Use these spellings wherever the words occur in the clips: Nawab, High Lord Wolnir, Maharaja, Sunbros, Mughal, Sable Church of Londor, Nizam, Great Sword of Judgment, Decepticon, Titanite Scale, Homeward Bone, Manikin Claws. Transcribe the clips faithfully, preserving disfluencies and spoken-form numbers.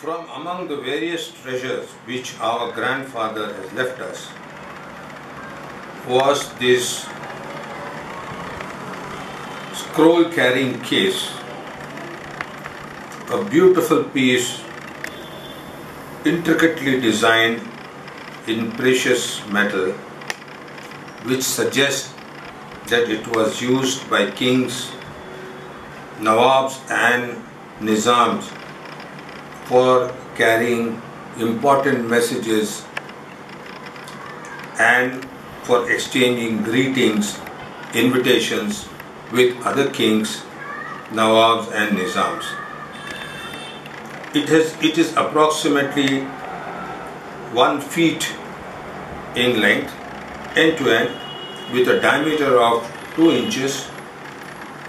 From among the various treasures which our grandfather has left us was this scroll-carrying case, a beautiful piece intricately designed in precious metal, which suggests that it was used by kings, Nawabs and Nizams for carrying important messages and for exchanging greetings, invitations with other kings, Nawabs and Nizams. It has, it is approximately one feet in length, end to end, with a diameter of two inches,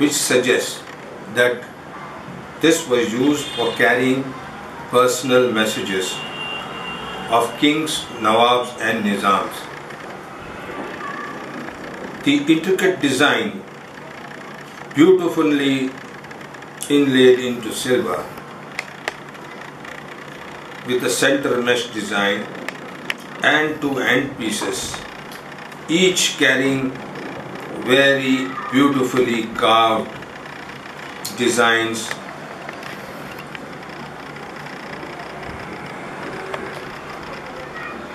which suggests that this was used for carrying personal messages of kings, Nawabs and Nizams. The intricate design, beautifully inlaid into silver with a center mesh design and two end pieces, each carrying very beautifully carved designs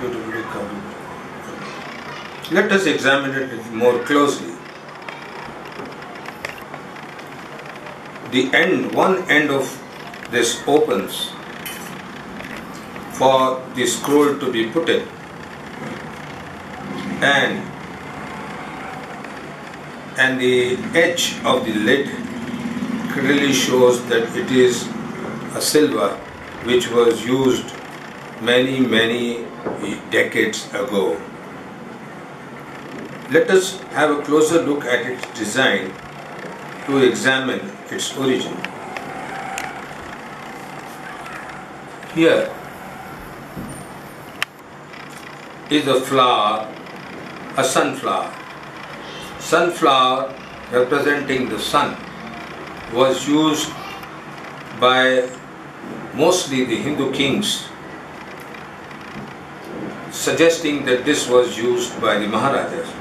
beautifully carved. Let us examine it more closely. The end, one end of this opens for the scroll to be put in, and and the edge of the lid clearly shows that it is a silver which was used many many decades ago. Let us have a closer look at its design to examine its origin. Here is a flower, a sunflower. Sunflower representing the sun was used by mostly the Hindu kings, suggesting that this was used by the Maharajas.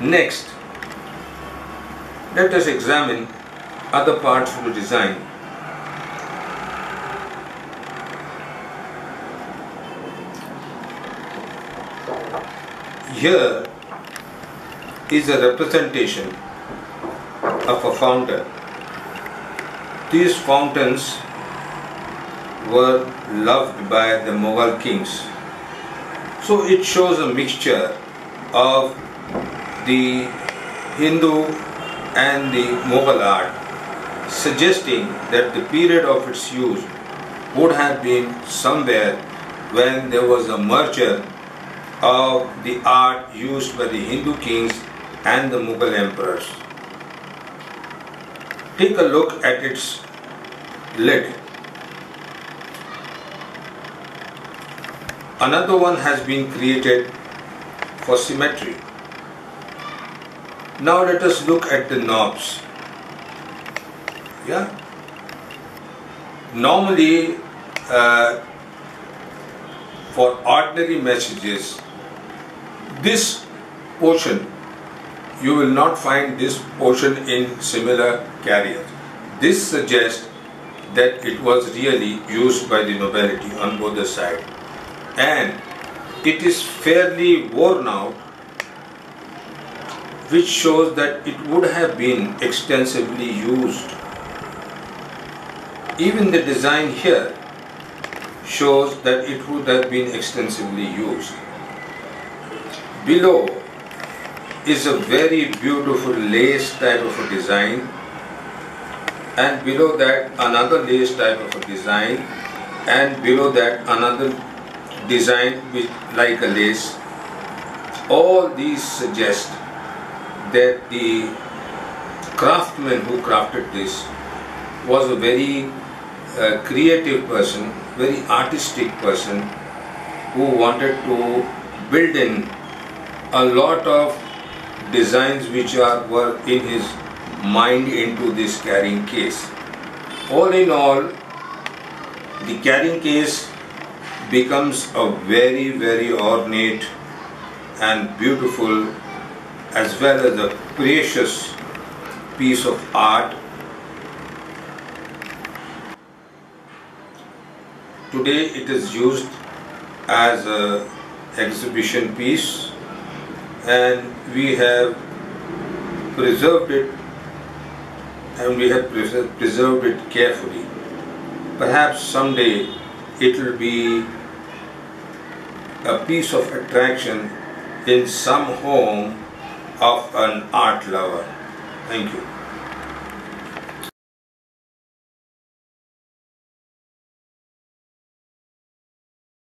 Next, let us examine other parts of the design. Here is a representation of a fountain. These fountains were loved by the Mughal kings. So it shows a mixture of the Hindu and the Mughal art, suggesting that the period of its use would have been somewhere when there was a merger of the art used by the Hindu kings and the Mughal emperors. Take a look at its lid. Another one has been created for symmetry. Now let us look at the knobs. Yeah. Normally, uh, for ordinary messages, this portion, you will not find this portion in similar carriers. This suggests that it was really used by the nobility on both the sides, and it is fairly worn out, which shows that it would have been extensively used. Even the design here shows that it would have been extensively used. Below is a very beautiful lace type of a design, and below that another lace type of a design, and below that another design with like a lace. All these suggest that the craftsman who crafted this was a very uh, creative person, very artistic person, who wanted to build in a lot of designs which are were in his mind into this carrying case. All in all, the carrying case becomes a very very ornate and beautiful as well as a precious piece of art. Today it is used as an exhibition piece and we have preserved it and we have preserved it carefully. Perhaps someday it will be a piece of attraction in some home of an art lover. Thank you.